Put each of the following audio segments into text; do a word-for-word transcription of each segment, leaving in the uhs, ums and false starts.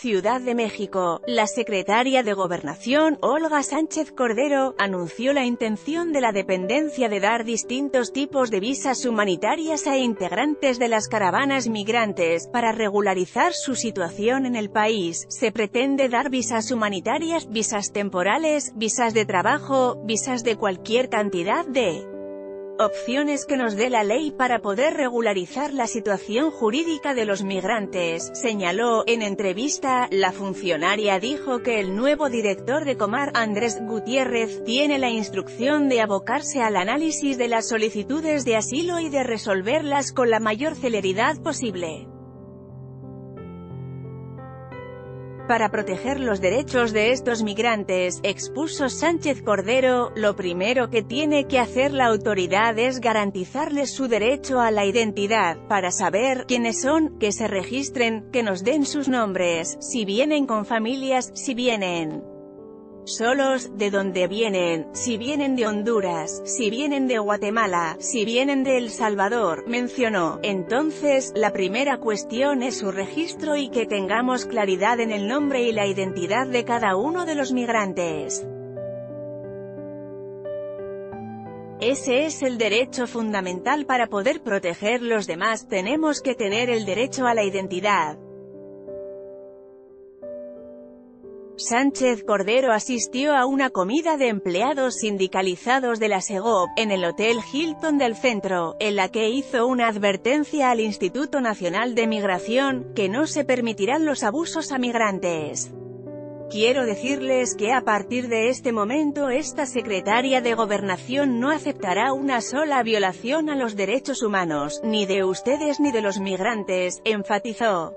Ciudad de México, la secretaria de Gobernación, Olga Sánchez Cordero, anunció la intención de la dependencia de dar distintos tipos de visas humanitarias a integrantes de las caravanas migrantes, para regularizar su situación en el país. Se pretende dar visas humanitarias, visas temporales, visas de trabajo, visas de cualquier cantidad de opciones que nos dé la ley para poder regularizar la situación jurídica de los migrantes, señaló. En entrevista, la funcionaria dijo que el nuevo director de Comar, Andrés Gutiérrez, tiene la instrucción de abocarse al análisis de las solicitudes de asilo y de resolverlas con la mayor celeridad posible, para proteger los derechos de estos migrantes, expuso Sánchez Cordero. Lo primero que tiene que hacer la autoridad es garantizarles su derecho a la identidad, para saber quiénes son, que se registren, que nos den sus nombres, si vienen con familias, si vienen solos, de dónde vienen, si vienen de Honduras, si vienen de Guatemala, si vienen de El Salvador, mencionó. Entonces, la primera cuestión es su registro y que tengamos claridad en el nombre y la identidad de cada uno de los migrantes. Ese es el derecho fundamental para poder proteger los demás. Tenemos que tener el derecho a la identidad. Sánchez Cordero asistió a una comida de empleados sindicalizados de la SEGOB, en el Hotel Hilton del centro, en la que hizo una advertencia al Instituto Nacional de Migración, que no se permitirán los abusos a migrantes. Quiero decirles que a partir de este momento esta secretaria de Gobernación no aceptará una sola violación a los derechos humanos, ni de ustedes ni de los migrantes, enfatizó.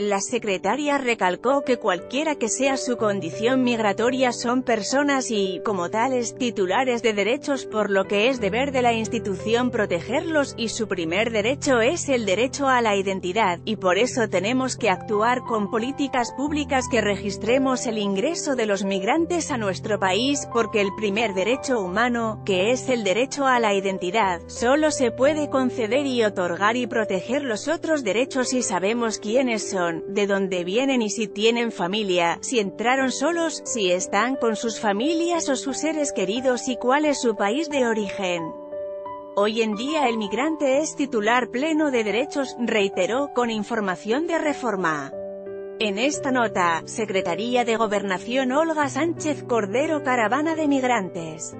La secretaria recalcó que cualquiera que sea su condición migratoria son personas y, como tales, titulares de derechos, por lo que es deber de la institución protegerlos, y su primer derecho es el derecho a la identidad, y por eso tenemos que actuar con políticas públicas que registremos el ingreso de los migrantes a nuestro país, porque el primer derecho humano, que es el derecho a la identidad, solo se puede conceder y otorgar y proteger los otros derechos si sabemos quiénes son, de dónde vienen y si tienen familia, si entraron solos, si están con sus familias o sus seres queridos y cuál es su país de origen. Hoy en día el migrante es titular pleno de derechos, reiteró, con información de reforma. En esta nota, Secretaría de Gobernación, Olga Sánchez Cordero, caravana de migrantes.